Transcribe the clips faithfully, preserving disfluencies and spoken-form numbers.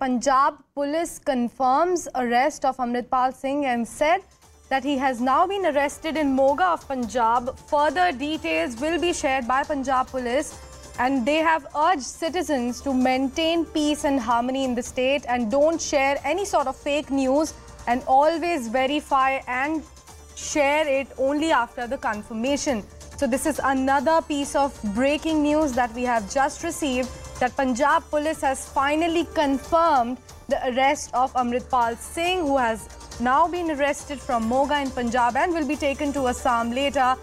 Punjab Police confirms arrest of Amritpal Singh and said that he has now been arrested in Moga of Punjab. Further details will be shared by Punjab Police, and they have urged citizens to maintain peace and harmony in the state and don't share any sort of fake news, and always verify and share it only after the confirmation. So this is another piece of breaking news that we have just received, that Punjab Police has finally confirmed the arrest of Amritpal Singh, who has now been arrested from Moga in Punjab and will be taken to Assam later.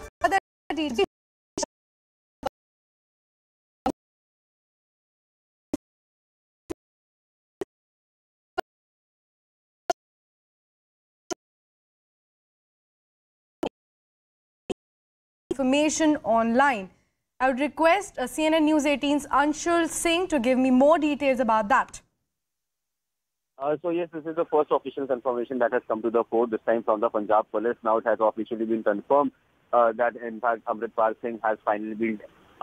Information online. I would request C N N News eighteen's Anshul Singh to give me more details about that. Uh, so yes, this is the first official confirmation that has come to the fore, this time from the Punjab Police. Now it has officially been confirmed uh, that in fact Amritpal Singh has finally been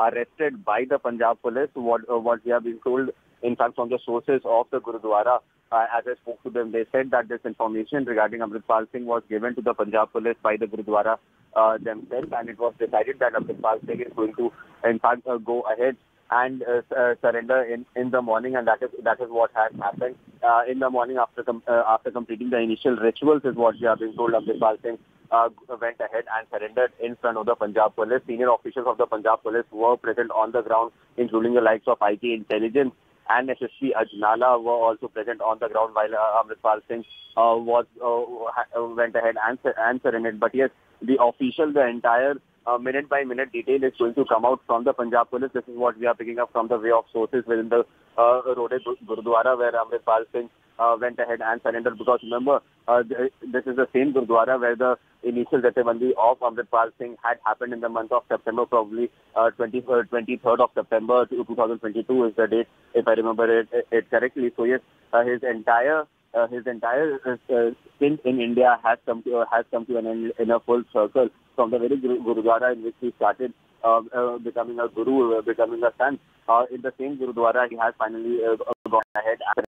arrested by the Punjab Police. What uh, what we have been told, in fact, from the sources of the Gurdwara, uh, as I spoke to them, they said that this information regarding Amritpal Singh was given to the Punjab Police by the Gurdwara uh, themselves, and it was decided that Amritpal Singh is going to, in fact, uh, go ahead and uh, uh, surrender in, in the morning, and that is that is what has happened uh, in the morning after com uh, after completing the initial rituals, is what we have been told. Amritpal Singh uh, went ahead and surrendered in front of the Punjab Police. Senior officials of the Punjab Police were present on the ground, including the likes of I T Intelligence and S S P Ajnala were also present on the ground while uh, Amritpal Singh uh, was uh, went ahead and, and surrendered. But yes, the official, the entire Uh, minute by minute detail is going to come out from the Punjab Police. This is what we are picking up from the way of sources within the uh, Rode Gurudwara, where Amritpal Singh uh, went ahead and surrendered. Because remember, uh, th this is the same Gurdwara where the initial Jatebandi of Amritpal Singh had happened in the month of September, probably uh, twenty-third of September two thousand twenty-two is the date, if I remember it, it correctly. So yes, uh, his entire Uh, his entire uh, stint in India has come to uh, has come to an end in a full circle, from the very Gurudwara in which he started uh, uh, becoming a guru, uh, becoming a son. Uh, in the same Gurudwara, he has finally uh, gone ahead and.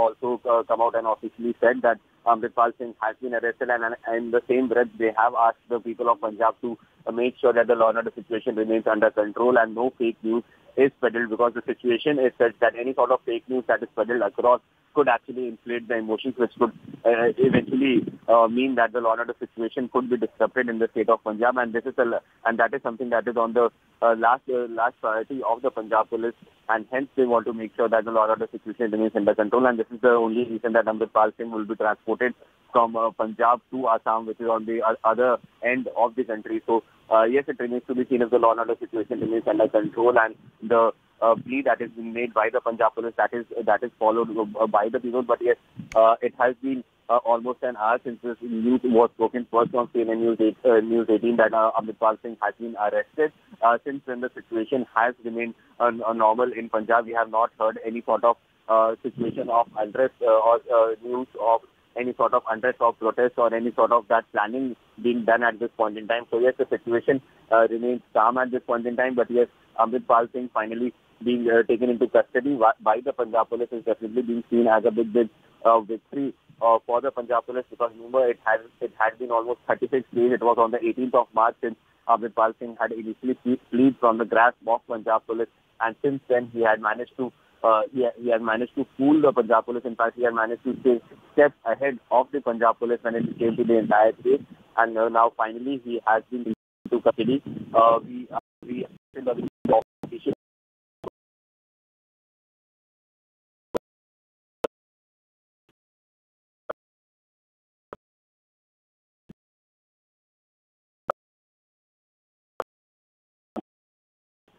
Also uh, come out and officially said that Amritpal Singh has been arrested, and, and, and in the same breath they have asked the people of Punjab to uh, make sure that the law and order situation remains under control and no fake news is peddled, because the situation is such that any sort of fake news that is peddled across could actually inflate the emotions, which could uh, eventually uh, mean that the law and order situation could be disrupted in the state of Punjab, and this is a, and that is something that is on the uh, last uh, last priority of the Punjab Police, and hence they want to make sure that the law and order situation remains under control, and this is the only reason that Amritpal Singh will be transported from uh, Punjab to Assam, which is on the uh, other end of the country. So uh, yes, it remains to be seen if the law and order situation remains under control, and the Uh, plea that is made by the Punjab Police, that is uh, that is followed uh, by the people. But yes, uh, it has been uh, almost an hour since this news was spoken first on C N N News eight, uh, News eighteen that uh, Amritpal Singh has been arrested. Uh, since then, the situation has remained uh, normal in Punjab. We have not heard any sort of uh, situation of unrest uh, or uh, news of any sort of unrest or protest or any sort of that planning being done at this point in time. So yes, the situation uh, remains calm at this point in time. But yes, Amritpal Singh finally being uh, taken into custody by the Punjab Police is definitely being seen as a big, big uh, victory uh, for the Punjab Police, because remember, it had it had been almost thirty-six days. It was on the eighteenth of March since Amritpal Singh had initially fled from the grasp of Punjab Police, and since then he had managed to uh, he he had managed to fool the Punjab Police. In fact, he had managed to stay steps ahead of the Punjab Police when it came to the entire case, and uh, now finally he has been taken into custody. Uh, we uh, we.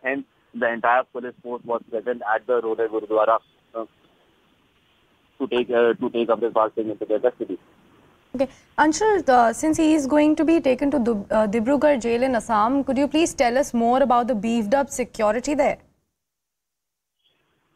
Hence, the entire police force was present at the Rode Gurudwara uh, to take uh, to take Amritpal Singh into their custody. Okay, Anshul, uh, since he is going to be taken to Dib uh, Dibrugarh jail in Assam, could you please tell us more about the beefed up security there?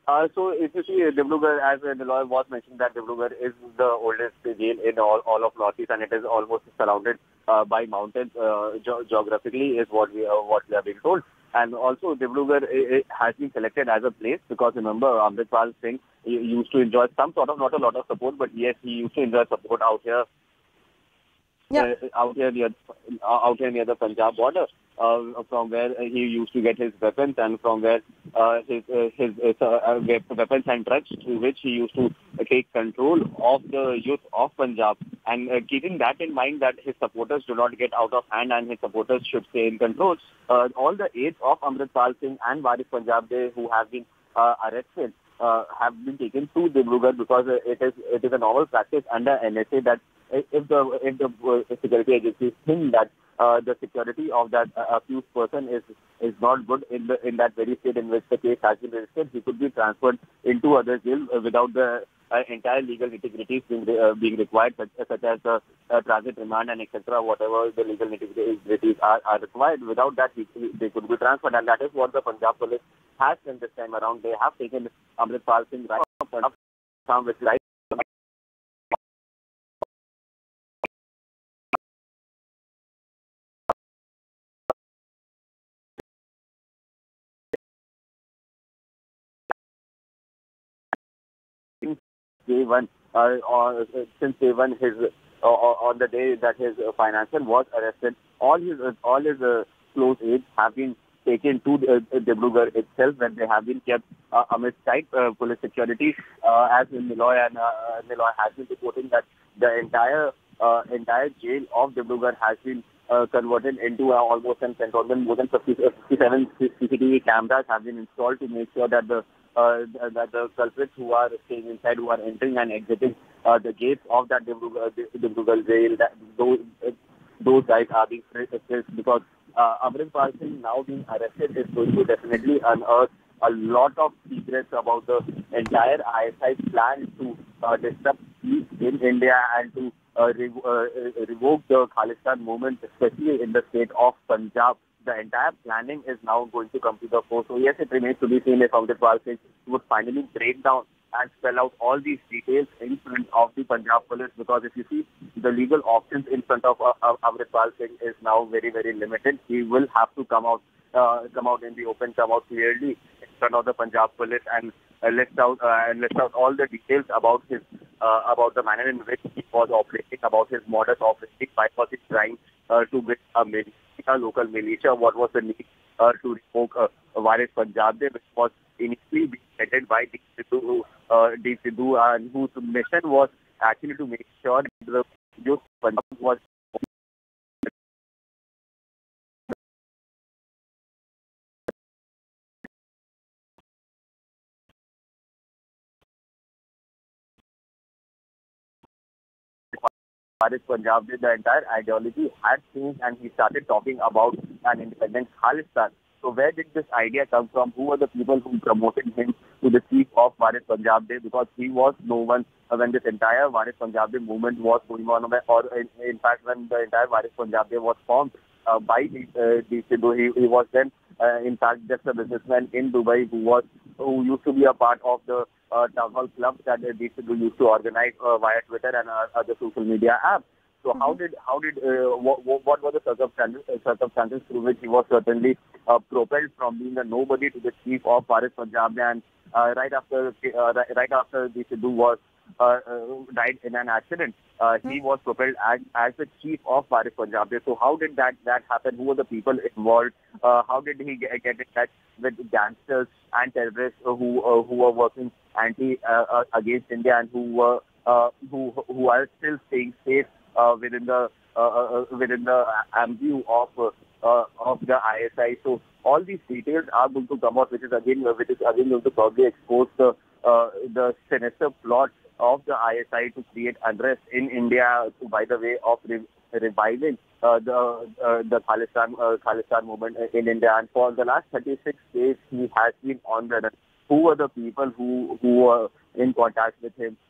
Uh, so if you see Dibrugarh, as the lawyer was mentioning, that Dibrugarh is the oldest jail in all, all of Northeast, and it is almost surrounded uh, by mountains uh, ge geographically is what we, uh, what we are being told. And also Dibrugarh it has been selected as a place because, remember, Amritpal Singh used to enjoy some sort of, not a lot of support, but yes, he used to enjoy support out here. Yeah. Uh, out here near, out here near the Punjab border, uh, from where he used to get his weapons, and from where uh, his uh, his uh, weapons and drugs, through which he used to take control of the youth of Punjab. And uh, keeping that in mind, that his supporters do not get out of hand, and his supporters should stay in control. Uh, all the aides of Amritpal Singh and Waris Punjab De, who have been uh, arrested, uh, have been taken to Dibrugarh, because uh, it is it is a normal practice under N S A that, if the if the uh, security agencies think that uh, the security of that uh, accused person is is not good in the in that very state in which the case has been registered, he could be transferred into other jail uh, without the uh, entire legal nitty-gritties being uh, being required, such, such as the uh, transit remand and et cetera. Whatever the legal nitty-gritties are, are required, without that he, he, they could be transferred, and that is what the Punjab Police has done this time around. They have taken Amritpal Singh right from Punjab, from which life. Day one, uh, or, uh, since day one, his uh, on the day that his uh, financier was arrested, all his uh, all his uh, close aides have been taken to uh, Dibrugarh itself, where they have been kept uh, amidst tight uh, police security. Uh, as Niloy and uh, Niloy has been reporting, that the entire uh, entire jail of Dibrugarh has been uh, converted into uh, almost an cantonment. More than fifty-seven C C T V cameras have been installed to make sure that the Uh, the, the culprits who are staying inside, who are entering and exiting uh, the gates of that Dibrugarh, Dibrugarh jail, that those, uh, those guys are being frisked, because uh, Amritpal Singh now being arrested is going to definitely unearth a lot of secrets about the entire I S I plan to uh, disrupt peace in India and to uh, re uh, revoke the Khalistan movement, especially in the state of Punjab. The entire planning is now going to come to the fore. So yes, it remains to be seen if Amritpal Singh would finally break down and spell out all these details in front of the Punjab Police, because if you see, the legal options in front of uh, uh, Amritpal Singh is now very, very limited. He will have to come out, uh, come out in the open, come out clearly in front of the Punjab Police, and uh, list out uh, and list out all the details about his uh, about the manner in which he was operating, about his modus operandi, why was he trying uh, to get a military, a local militia, what was the need uh, to revoke uh, Waris Punjab De, which was initially headed by Deep Sidhu, uh, Deep Sidhu, and whose mission was actually to make sure that the youth Punjab was Waris Punjab De, the entire ideology had changed, and he started talking about an independent Khalistan. So where did this idea come from? Who were the people who promoted him to the chief of Waris Punjab De? Because he was no one uh, when this entire Waris Punjab De movement was going on, or in, in fact when the entire Waris Punjab De was formed uh, by uh, Deep Sidhu. He, he was then uh, in fact just a businessman in Dubai who was who used to be a part of the Uh, town hall clubs that uh, these people used to organize uh, via Twitter and uh, other social media apps. So mm-hmm. how did how did uh, what, what were the circumstances, uh, circumstances through which he was certainly uh, propelled from being a nobody to the chief of Waris Punjab De? And uh, right after uh, right after Deep Sidhu was uh, uh, died in an accident, uh, mm-hmm. he was propelled as, as the chief of Waris Punjab De. So how did that that happen? Who were the people involved? Uh, how did he get, get in touch with gangsters and terrorists who uh, who were working anti uh, uh, against India, and who uh, uh, who who are still staying safe uh, within the uh, uh, within the ambit of uh, uh, of the I S I? So all these details are going to come out, which is again which is again going to probably expose the uh, the sinister plot of the I S I to create unrest in India, to, by the way, of re reviving uh, the uh, the Khalistan uh, Khalistan movement in India. And for the last thirty-six days, he has been on the run. Who were the people who who were in contact with him?